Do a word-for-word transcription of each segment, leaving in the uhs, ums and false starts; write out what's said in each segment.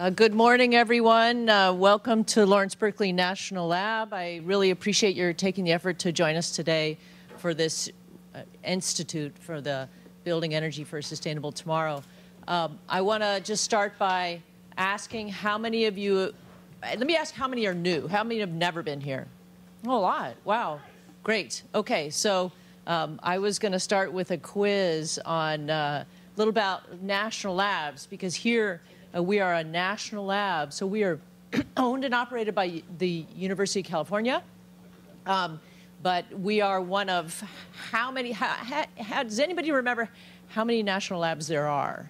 Uh, good morning, everyone. Uh, welcome to Lawrence Berkeley National Lab. I really appreciate your taking the effort to join us today for this uh, Institute for the Building Energy for a Sustainable Tomorrow. Um, I want to just start by asking how many of you, let me ask how many are new? How many have never been here? Oh, a lot. Wow. Great. Okay. So um, I was going to start with a quiz on uh, a little about national labs, because here Uh, we are a national lab, so we are owned and operated by the University of California. Um, but we are one of how many, how, how, how, does anybody remember how many national labs there are?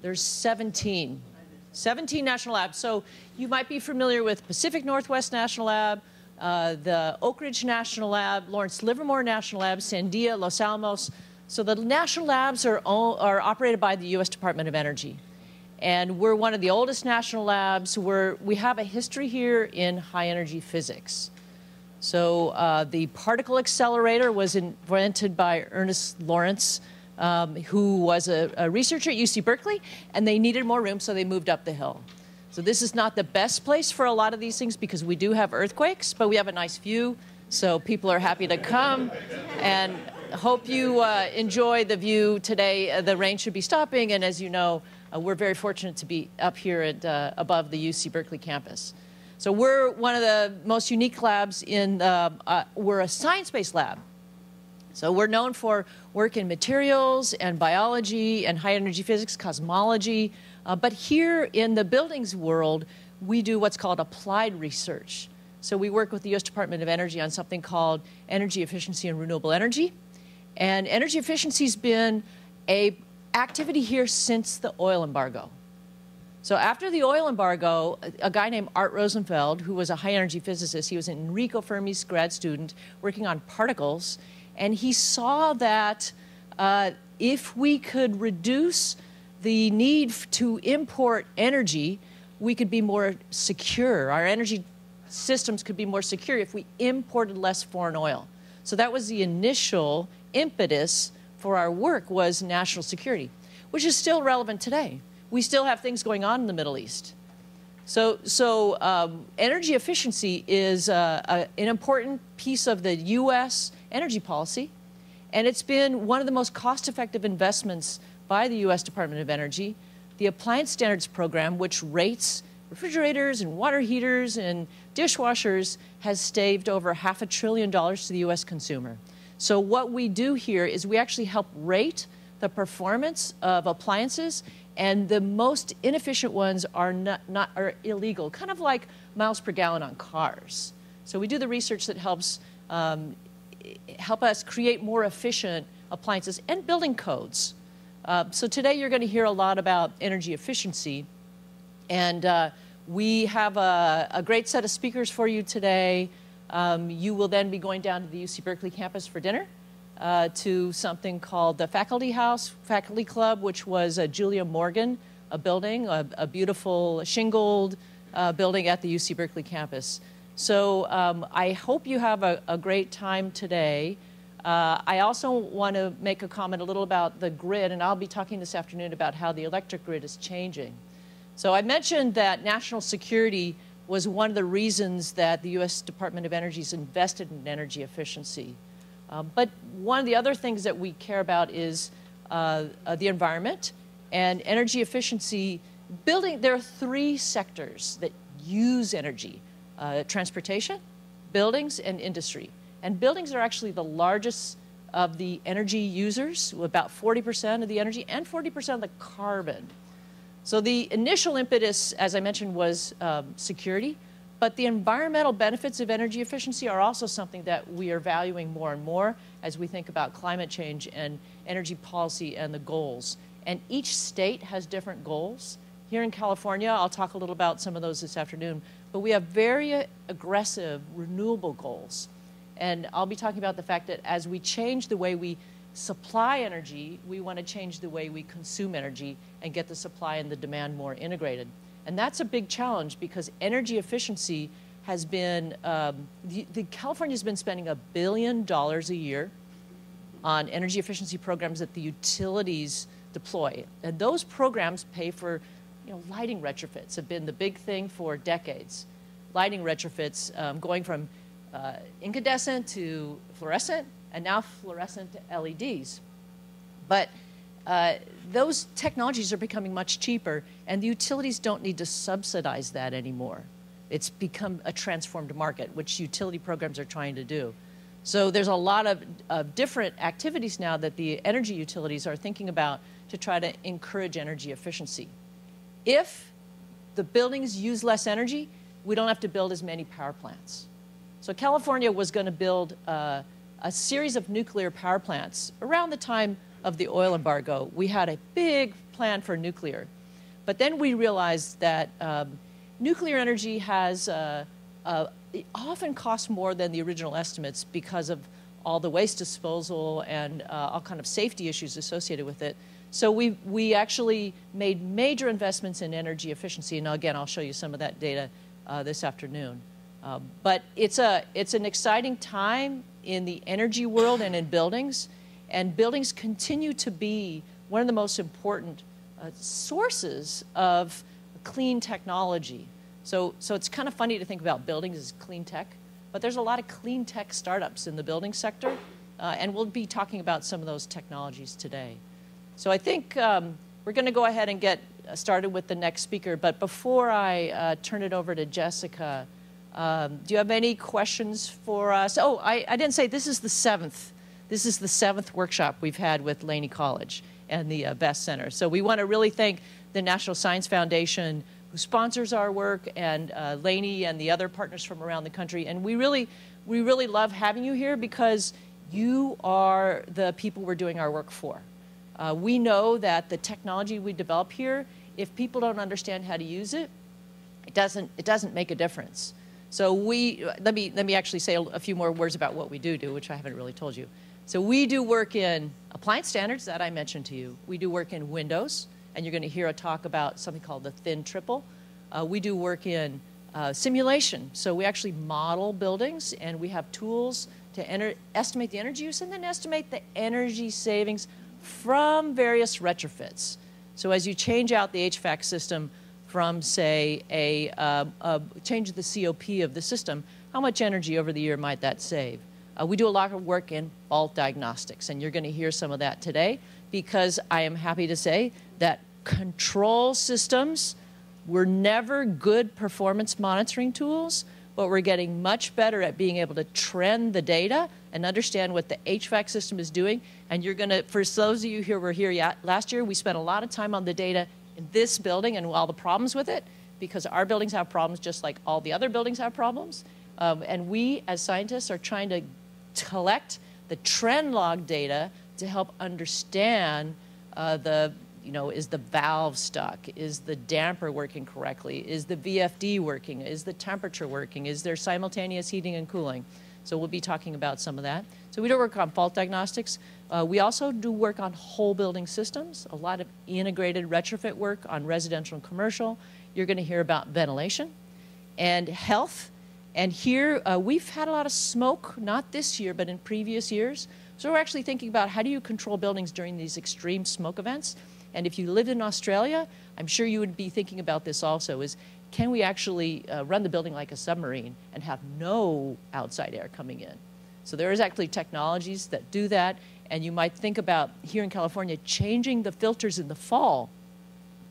There's seventeen, seventeen national labs. So you might be familiar with Pacific Northwest National Lab, uh, the Oak Ridge National Lab, Lawrence Livermore National Lab, Sandia, Los Alamos. So the national labs are, all, are operated by the U S Department of Energy. And we're one of the oldest national labs. We're, we have a history here in high energy physics. So uh, the particle accelerator was invented by Ernest Lawrence, um, who was a, a researcher at U C Berkeley, and they needed more room, so they moved up the hill. So this is not the best place for a lot of these things, because we do have earthquakes, but we have a nice view, so people are happy to come. And hope you uh, enjoy the view today. Uh, the rain should be stopping, and as you know, Uh, we're very fortunate to be up here at, uh, above the U C Berkeley campus. So we're one of the most unique labs in, uh, uh, we're a science-based lab. So we're known for work in materials and biology and high energy physics, cosmology. Uh, but here in the buildings world, we do what's called applied research. So we work with the U S Department of Energy on something called energy efficiency and renewable energy. And energy efficiency's been a activity here since the oil embargo. So after the oil embargo, a guy named Art Rosenfeld, who was a high energy physicist, he was an Enrico Fermi's grad student working on particles, and he saw that uh, if we could reduce the need to import energy, we could be more secure. Our energy systems could be more secure if we imported less foreign oil. So that was the initial impetus for our work, was national security, which is still relevant today. We still have things going on in the Middle East. So, so um, energy efficiency is uh, a, an important piece of the U S energy policy, and it's been one of the most cost-effective investments by the U S Department of Energy. The Appliance Standards Program, which rates refrigerators and water heaters and dishwashers, has saved over half a trillion dollars to the U S consumer. So what we do here is we actually help rate the performance of appliances, and the most inefficient ones are not, not are illegal, kind of like miles per gallon on cars. So we do the research that helps um, help us create more efficient appliances and building codes. Uh, so today you're going to hear a lot about energy efficiency, and uh, we have a, a great set of speakers for you today. Um, you will then be going down to the U C Berkeley campus for dinner uh, to something called the Faculty House, Faculty Club, which was uh, Julia Morgan, a building, a, a beautiful shingled uh, building at the U C Berkeley campus. So um, I hope you have a, a great time today. Uh, I also want to make a comment a little about the grid, and I'll be talking this afternoon about how the electric grid is changing. So I mentioned that national security was one of the reasons that the U S Department of Energy is invested in energy efficiency. Um, but one of the other things that we care about is uh, uh, the environment and energy efficiency. Building, there are three sectors that use energy, uh, transportation, buildings, and industry. And buildings are actually the largest of the energy users, about forty percent of the energy and forty percent of the carbon. So the initial impetus, as I mentioned, was um, security, but the environmental benefits of energy efficiency are also something that we are valuing more and more as we think about climate change and energy policy and the goals. And each state has different goals. Here in California, I'll talk a little about some of those this afternoon, but we have very aggressive renewable goals. And I'll be talking about the fact that as we change the way we supply energy, we want to change the way we consume energy and get the supply and the demand more integrated. And that's a big challenge, because energy efficiency has been, um, the, the California's been spending a billion dollars a year on energy efficiency programs that the utilities deploy. And those programs pay for you know, lighting retrofits have been the big thing for decades. Lighting retrofits um, going from uh, incandescent to fluorescent, and now fluorescent to L E Ds. But uh, those technologies are becoming much cheaper, and the utilities don't need to subsidize that anymore. It's become a transformed market, which utility programs are trying to do. So there's a lot of, of different activities now that the energy utilities are thinking about to try to encourage energy efficiency. If the buildings use less energy, we don't have to build as many power plants. So California was going to build uh, a series of nuclear power plants. Around the time of the oil embargo, we had a big plan for nuclear. But then we realized that um, nuclear energy has uh, uh, it often costs more than the original estimates because of all the waste disposal and uh, all kind of safety issues associated with it. So we, we actually made major investments in energy efficiency. And again, I'll show you some of that data uh, this afternoon. Uh, but it's, a, it's an exciting time in the energy world and in buildings. And buildings continue to be one of the most important uh, sources of clean technology. So, so it's kind of funny to think about buildings as clean tech, but there's a lot of clean tech startups in the building sector, uh, and we'll be talking about some of those technologies today. So I think um, we're going to go ahead and get started with the next speaker, but before I uh, turn it over to Jessica, um, do you have any questions for us? Oh, I, I didn't say this is the seventh. This is the seventh workshop we've had with Laney College and the uh, BEST Center. So we want to really thank the National Science Foundation, who sponsors our work, and uh, Laney and the other partners from around the country. And we really, we really love having you here because you are the people we're doing our work for. Uh, we know that the technology we develop here, if people don't understand how to use it, it doesn't, it doesn't make a difference. So we, let me, let me actually say a few more words about what we do do, which I haven't really told you. So we do work in appliance standards that I mentioned to you. We do work in windows. And you're going to hear a talk about something called the thin triple. Uh, we do work in uh, simulation. So we actually model buildings, and we have tools to estimate the energy use and then estimate the energy savings from various retrofits. So as you change out the H V A C system from, say, a, uh, a change of the C O P of the system, how much energy over the year might that save? Uh, we do a lot of work in fault diagnostics, and you're going to hear some of that today, because I am happy to say that control systems were never good performance monitoring tools, but we're getting much better at being able to trend the data and understand what the H V A C system is doing. And you're going to, for those of you who were here last year, we spent a lot of time on the data in this building and all the problems with it, because our buildings have problems just like all the other buildings have problems. Um, and we, as scientists, are trying to collect the trend log data to help understand uh, the, you know, is the valve stuck? Is the damper working correctly? Is the V F D working? Is the temperature working? Is there simultaneous heating and cooling? So we'll be talking about some of that. So we do work on fault diagnostics. Uh, we also do work on whole building systems, a lot of integrated retrofit work on residential and commercial. You're going to hear about ventilation and health. And here, uh, we've had a lot of smoke, not this year, but in previous years. So we're actually thinking about how do you control buildings during these extreme smoke events? And if you live in Australia, I'm sure you would be thinking about this also, is can we actually uh, run the building like a submarine and have no outside air coming in? So there is actually technologies that do that. And you might think about, here in California, changing the filters in the fall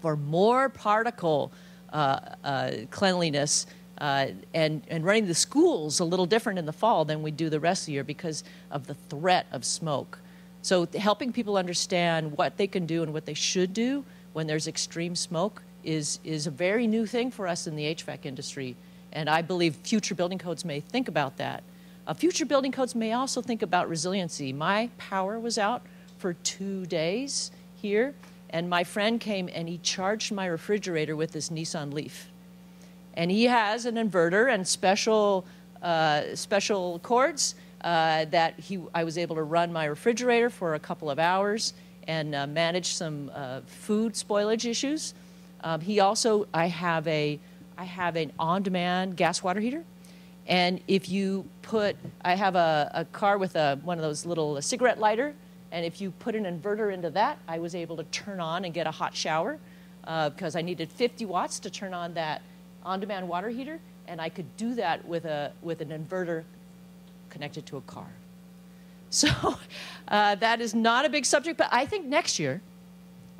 for more particle uh, uh, cleanliness. Uh, and, and running the schools a little different in the fall than we do the rest of the year because of the threat of smoke. So helping people understand what they can do and what they should do when there's extreme smoke is, is a very new thing for us in the H V A C industry. And I believe future building codes may think about that. Uh, future building codes may also think about resiliency. My power was out for two days here, and my friend came and he charged my refrigerator with this Nissan Leaf. And he has an inverter and special, uh, special cords uh, that he, I was able to run my refrigerator for a couple of hours and uh, manage some uh, food spoilage issues. Um, he also, I have, a, I have an on-demand gas water heater. And if you put, I have a, a car with a, one of those little a cigarette lighter. And if you put an inverter into that, I was able to turn on and get a hot shower. uh, because I needed fifty watts to turn on that on-demand water heater, and I could do that with a with an inverter connected to a car. So uh, that is not a big subject, but I think next year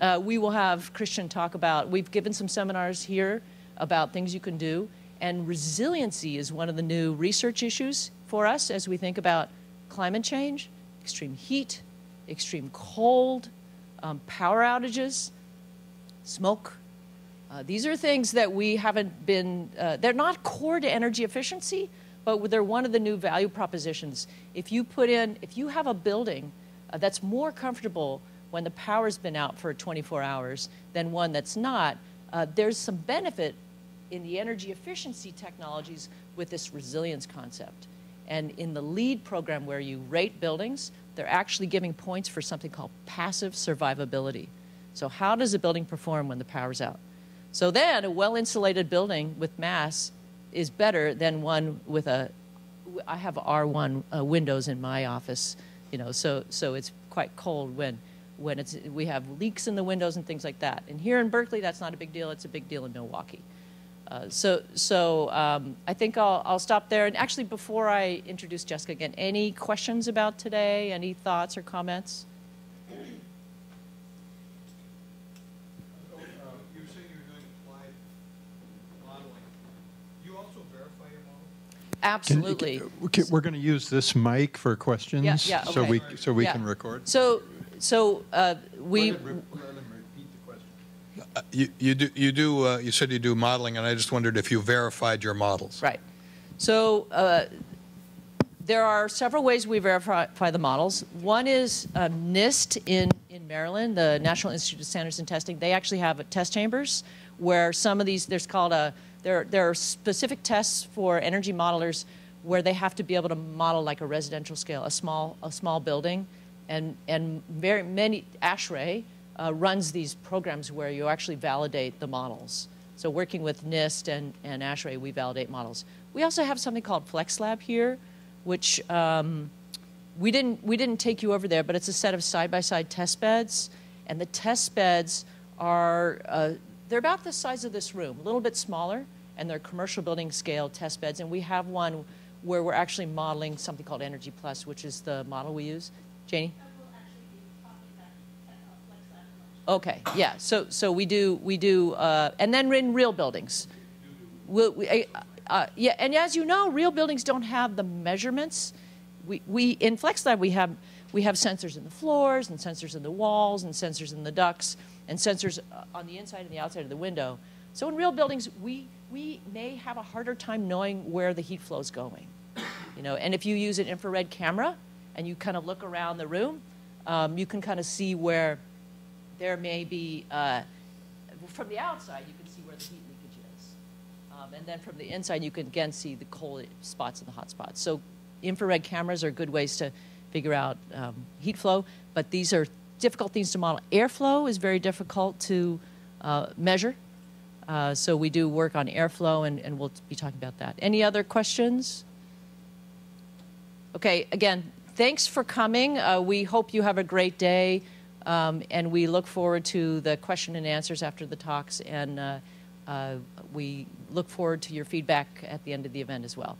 uh, we will have Christian talk about, we've given some seminars here about things you can do, and resiliency is one of the new research issues for us as we think about climate change, extreme heat, extreme cold, um, power outages, smoke. Uh, these are things that we haven't been, uh, they're not core to energy efficiency, but they're one of the new value propositions. If you put in, if you have a building uh, that's more comfortable when the power's been out for twenty-four hours than one that's not, uh, there's some benefit in the energy efficiency technologies with this resilience concept. And in the LEED program where you rate buildings, they're actually giving points for something called passive survivability. So how does a building perform when the power's out? So then a well-insulated building with mass is better than one with a, I have R one uh, windows in my office, you know, so, so it's quite cold when, when it's, we have leaks in the windows and things like that. And here in Berkeley, that's not a big deal. It's a big deal in Milwaukee. Uh, so so um, I think I'll, I'll stop there. And actually, before I introduce Jessica again, any questions about today? Any thoughts or comments? Absolutely. Can, can, we're going to use this mic for questions, yeah, yeah, okay. so we so we yeah. can record. So so uh, we. Let him, let him repeat the question. Uh, you you do you do uh, you said you do modeling, and I just wondered if you verified your models. Right. So uh, there are several ways we verify the models. One is uh, NIST in in Maryland, the National Institute of Standards and Testing. They actually have a test chambers where some of these there's called a. There, there are specific tests for energy modelers where they have to be able to model like a residential scale, a small, a small building, and and very many ASHRAE uh, runs these programs where you actually validate the models. So working with NIST and and ASHRAE, we validate models. We also have something called FlexLab here, which um, we didn't we didn't take you over there, but it's a set of side-by-side test beds, and the test beds are uh, they're about the size of this room, a little bit smaller. And they're commercial building scale test beds. And we have one where we're actually modeling something called Energy Plus, which is the model we use. Janie? Okay, yeah, so, so we do, we do uh, and then in real buildings. We'll, we, uh, uh, yeah, and as you know, real buildings don't have the measurements. We, we in FlexLab, we have, we have sensors in the floors and sensors in the walls and sensors in the ducts and sensors on the inside and the outside of the window. So in real buildings, we, we may have a harder time knowing where the heat flow is going, you know. And if you use an infrared camera and you kind of look around the room, um, you can kind of see where there may be, uh, from the outside, you can see where the heat leakage is. Um, and then from the inside, you can again see the cold spots and the hot spots. So infrared cameras are good ways to figure out um, heat flow, but these are difficult things to model. Airflow is very difficult to uh, measure. Uh, so we do work on airflow, and, and we'll be talking about that. Any other questions? Okay, again, thanks for coming. Uh, we hope you have a great day, um, and we look forward to the question and answers after the talks, and uh, uh, we look forward to your feedback at the end of the event as well.